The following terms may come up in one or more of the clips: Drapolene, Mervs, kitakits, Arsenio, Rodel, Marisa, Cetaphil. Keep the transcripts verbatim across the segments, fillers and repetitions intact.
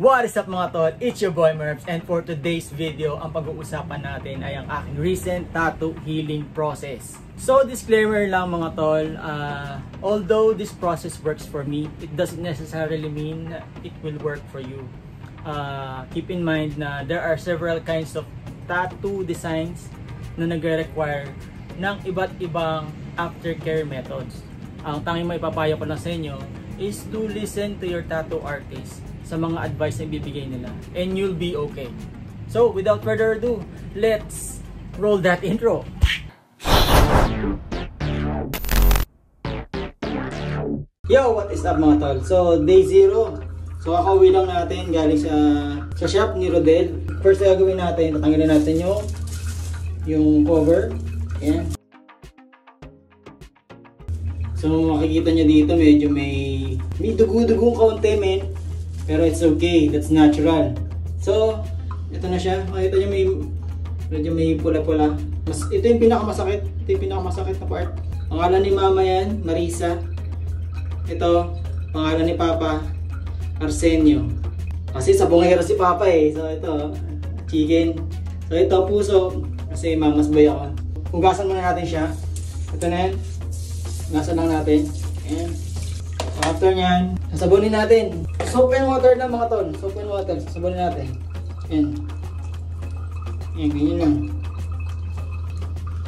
What is up mga tol? It's your boy Mervs, and for today's video, ang pag-uusapan natin ay ang aking recent tattoo healing process. So disclaimer lang mga tol, uh, although this process works for me, it doesn't necessarily mean it will work for you. Uh, keep in mind na there are several kinds of tattoo designs na nagre-require ng iba't ibang aftercare methods. Ang tanging maipapayo ko lang sa inyo is to listen to your tattoo artist sa mga advice na ibibigay nila, and you'll be okay. So without further ado, let's roll that intro. Yo, what is up mga tol? So day zero. So kakauwi lang natin galing sa sa shop ni Rodel. First na gagawin natin, tatanggalin natin yung yung cover. Ayan. So makikita nyo dito medyo may may dugo-dugong kaunti men. Pero it's okay, that's natural. So, ito na siya. Makita nyo may, medyo may pula-pula. Mas, ito yung pinakamasakit. Ito yung pinakamasakit na part. Pangalan ni mama yan, Marisa. Ito, pangalan ni papa, Arsenio. Kasi sabongero si papa eh. So, ito, chicken. So, ito, puso. Kasi mamas boy ako. Hugasan muna natin siya. Ito na yan. Hugasan lang natin. Ayan. After nyan, sasabunin natin. Soap and water lang mga tol. Soap and water. Sasabunin natin. Ayan. Ayan, ganyan lang.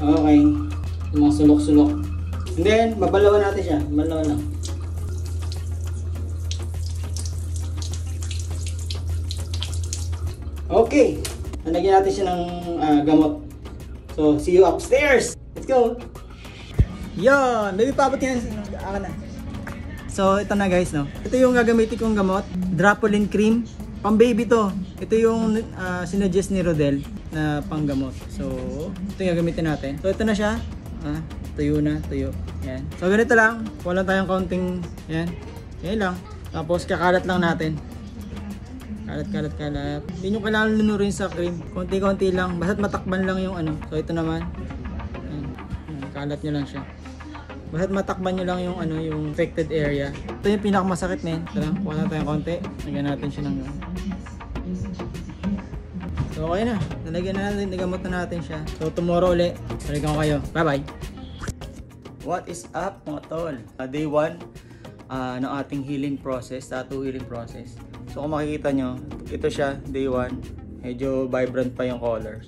Okay. Yung mga sulok-sulok. And then, babalawan natin siya. Babalawan lang. Okay. Nalagyan natin siya ng uh, gamot. So, see you upstairs. Let's go. Yan. Baby, papot yan. Aka na. So, ito na guys, no? Ito yung gagamitin kong gamot, Drapolene cream. Pang baby to. Ito yung uh, sinuggest ni Rodel na pang gamot. So, ito yung gagamitin natin. So, ito na siya. Ah, tuyo na, tuyo. Yan. So, ganito lang. Wala tayong counting. Yan. Yan lang. Tapos, kakalat lang natin. Kalat, kalat, kalat. Hindi nyo kailangan lunurin sa cream. Konti-konti lang. Basta't matakban lang yung ano. So, ito naman. Yan. Yan. Kalat nyo lang siya. Basta't matakban nyo lang yung ano, yung affected area. Ito yung pinakamasakit na yun. Ito lang, kuha na tayong konti. Nagyan natin siya ng gamot. So okay na. Nalagyan na natin. Nagamot na natin siya. So tomorrow ulit. Balikan ko kayo. Bye bye. What is up mga tol? Uh, day one uh, ng ating healing process. Tattoo healing process. So kung makikita nyo, ito siya day one. Medyo vibrant pa yung colors.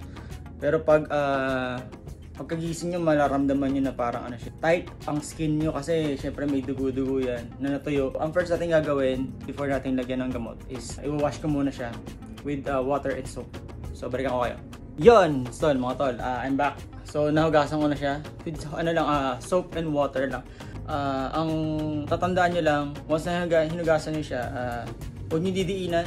Pero pag ah... Uh, pagkagising nyo, malaramdaman nyo na parang ano siya, tight ang skin nyo kasi syempre may dugo-dugo yan na natuyo. Ang first natin gagawin before natin lagyan ng gamot is i-wash ko muna siya with uh, water and soap. So balikan ko kayo. Yun! So mga tol, uh, I'm back. So nahugasan ko na siya with ano lang, uh, soap and water lang. Uh, ang tatandaan nyo lang, once na hinugasan nyo siya, uh, huwag nyo didiinan.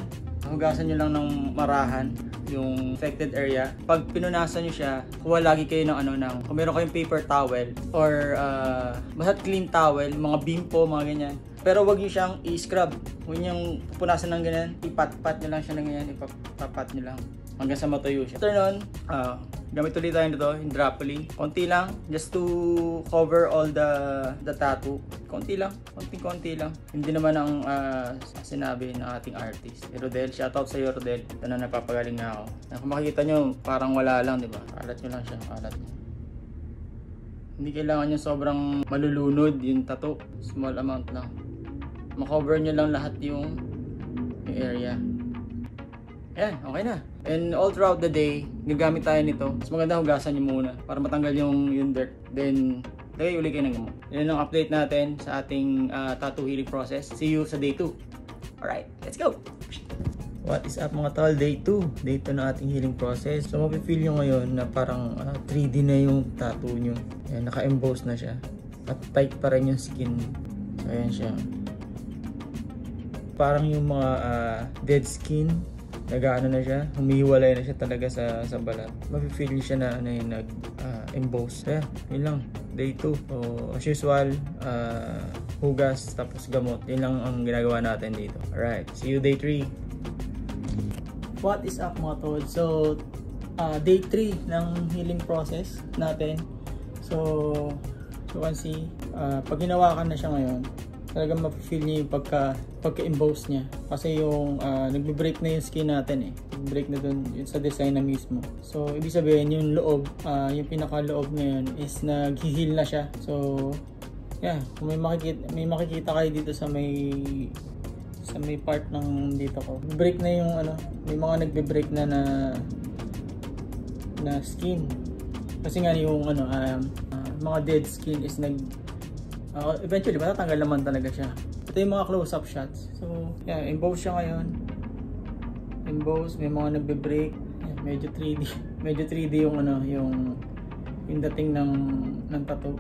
Hugasan nyo lang ng marahan yung affected area. Pag pinunasan nyo siya, kuha lagi kayo ng ano nang, kung meron kayong paper towel or uh, basta't clean towel, mga bimpo, mga ganyan. Pero wag nyo siyang i-scrub. Huwag nyo pupunasan ng ganyan, ipat-pat nyo lang siya ng ganyan, ipapat nyo lang hanggang sa matuyo siya. After nun, uh, gamit ulit tayo nito, yung Drapolene. Konti lang, just to cover all the the tattoo. Konti lang, konti-konti lang. Hindi naman ang uh, sinabi ng ating artist. Eh, Rodel, shoutout sa'yo Rodel. Ito na, napapagaling na ako. Kung makikita nyo, parang wala lang, di ba? Kalat nyo lang siya, kalat nyo. Hindi kailangan nyo sobrang malulunod yung tattoo. Small amount lang. Makover nyo lang lahat yung, yung area. Ayan, okay na. And all throughout the day, gagamit tayo nito. Mas maganda hugasan nyo muna para matanggal yung, yung dirt. Then, lagay ulit kayo ng gamot. Yan ang update natin sa ating uh, tattoo healing process. See you sa day two. Alright, let's go! What is up mga tol? Day two. Day two na ating healing process. So, mapifeel nyo ngayon na parang uh, three D na yung tattoo nyo. Ayan, naka-emboss na siya. At tight pa rin yung skin. So, ayan siya. Parang yung mga uh, dead skin. Nagaano na siya, humihiwalay na siya talaga sa, sa balat. Mapifeel siya na ano yung nag-emboss. Uh, Ayan, yun lang, day two. So, as usual, uh, hugas tapos gamot. Yun lang ang ginagawa natin dito. Alright, see you day three. What is up mga tol? So, uh, day three ng healing process natin. So, you can see, uh, pag ginawakan na siya ngayon, talagang mapifeel niya yung pagka, pagka-emboss niya. Kasi yung uh, nagbe-break na yung skin natin eh. Break na dun yun sa design na mismo. So, ibig sabihin yung loob, uh, yung pinaka-loob ngayon is nag-heal na siya. So, yeah, kung may makikita, may makikita kayo dito sa may sa may part ng dito ko. Break na yung ano, may mga nagbe-break na na na skin. Kasi nga yung ano, um, uh, mga dead skin is nag Uh, eventually matatanggal naman talaga siya. Ito yung mga close-up shots. So, yeah, embossed siya ngayon. Embossed, may mga nagbe-break. Yeah, medyo three D. Medyo three D yung ano, yung yung dating ng ng tattoo.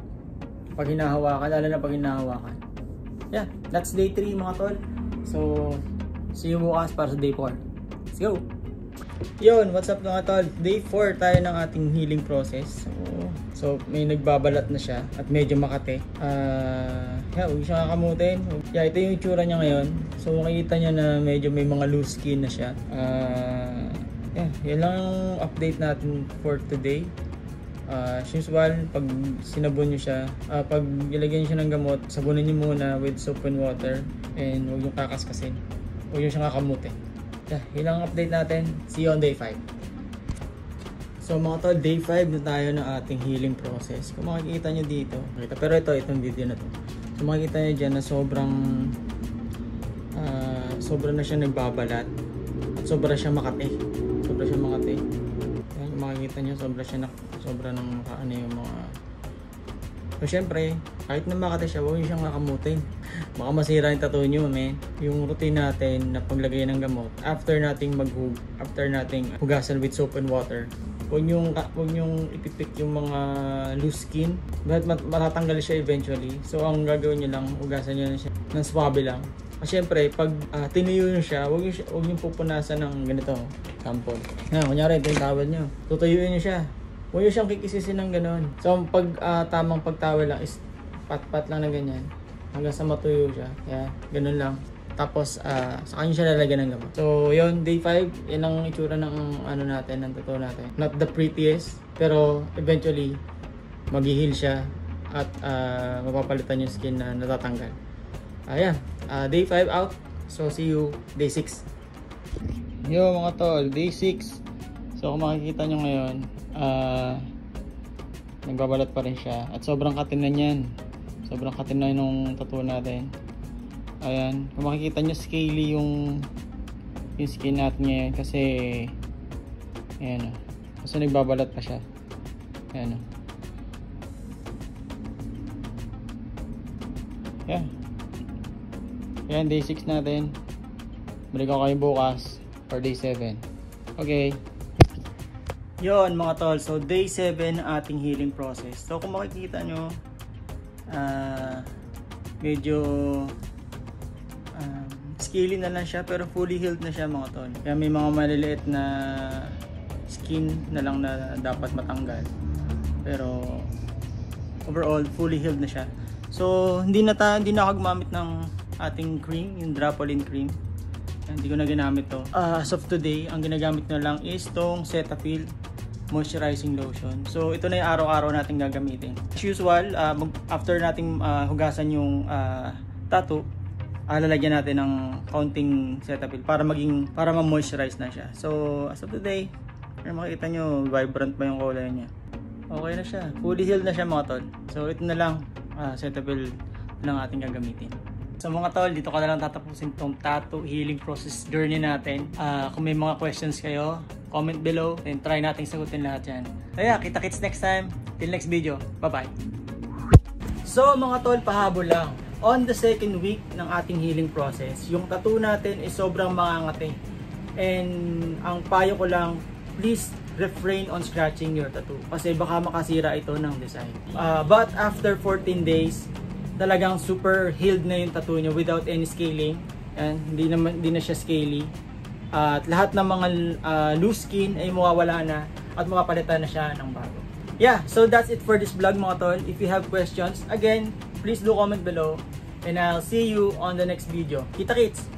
Pag hinahawakan, lalo na pag hinahawakan. Yeah, that's day three mga tol. So, see you bukas para sa day four. Let's go! Yun, what's up mga tol? Day four tayo ng ating healing process. So, so may nagbabalat na siya at medyo makate. Uh, yeah, huwag siya kakamutin. Yeah, ito yung itsura niya ngayon. So makikita niya na medyo may mga loose skin na siya. Uh, yeah, yan lang yung update natin for today. Uh, as usual, pag sinabon nyo siya, uh, pag ilagay nyo siya ng gamot, sabunin nyo muna with soap and water. And huwag yung kakaskasin. Huwag nyo siya kakamutin. Yeah, yan lang yung update natin. See you on day five. So mga tol, day five na tayo ng ating healing process. Kung makikita nyo dito, pero ito, itong video na to. So makikita nyo dyan na sobrang, uh, sobrang na siya nagbabalat. At sobra siya makate. Sobra siya makate. Ayan, makikita nyo, sobra siya na, sobra ng ano yung mga... So syempre, kahit na makate siya, huwag nyo siyang nakamutin. Baka masira yung tattoo nyo, man. Yung routine natin na paglagay ng gamot, after nating maghug, after nating hugasan with soap and water, huwag nyong, huwag nyong ipipik yung mga loose skin. But mat matatanggal siya eventually. So ang gagawin nyo lang, ugasan nyo na siya ng swabe lang. At syempre, pag uh, tinuyo nyo siya, huwag nyo, huwag nyo pupunasan ng ganito. Sample. Nga, kunyari, ito yung towel nyo. Tutuyuin nyo siya. Huwag nyo siyang kikisisin ng ganon. So pag uh, tamang pagtawel lang is pat-pat lang na ganyan. Hanggang sa matuyo siya. Yeah, ganon lang. Tapos uh, sa kanya siya lalagyan ng gamot. So yon, day five, yan ang itsura ng ano natin, ng tattoo natin. Not the prettiest, pero eventually mag-heal siya at uh, mapapalitan yung skin na natatanggal. Ayan, uh, day five out. So see you day six. Yo mga tol, day six. So kung makikita nyo ngayon, uh, nagbabalat pa rin siya. At sobrang katinan yan. Sobrang katinan nung tattoo natin. Ayan, kung makikita nyo scaly yung yung skin natin ngayon kasi ayan o, kasi nagbabalat pa siya. Ayan o. Yeah. Ayan, day six natin. Balik ako kayo bukas for day seven. Okay. Yon mga tol, so day seven ating healing process. So kung makikita nyo, uh, medyo scaly na lang siya pero fully healed na siya mga tol. Kaya may mga maliliit na skin na lang na dapat matanggal. Pero overall fully healed na siya. So hindi na ta hindi na ako gumamit ng ating cream, yung Drapolene cream. Hindi ko na ginamit to. Uh, as of today, ang ginagamit na lang is tong Cetaphil moisturizing lotion. So ito na yung araw-araw nating gagamitin. As usual, uh, after nating uh, hugasan yung uh, tattoo, alalagyan natin ng counting Cetaphil para maging para ma-moisturize na siya. So, as of today, makikita nyo vibrant pa yung kulay niya. Okay na siya. Fully healed na siya mga tol. So, ito na lang uh, Cetaphil lang ating gagamitin. So mga tol, dito ko na lang tatapusin tong tattoo healing process journey natin. Uh, kung may mga questions kayo, comment below and try nating sagutin lahat yan. Kaya, kita-kits next time. Till next video. Bye-bye. So mga tol, pahabol lang. On the second week ng ating healing process, yung tattoo natin is sobrang makangate. And ang payo ko lang, please refrain on scratching your tattoo. Kasi baka makasira ito ng design. Uh, but after fourteen days, talagang super healed na yung tattoo nyo without any scaling. And hindi naman hindi na siya scaly. Uh, at lahat ng mga uh, loose skin ay mawawala na at mapapalitan na siya ng bago. Yeah, so that's it for this vlog mga tol. If you have questions, again, please do comment below and I'll see you on the next video. Kita-kits!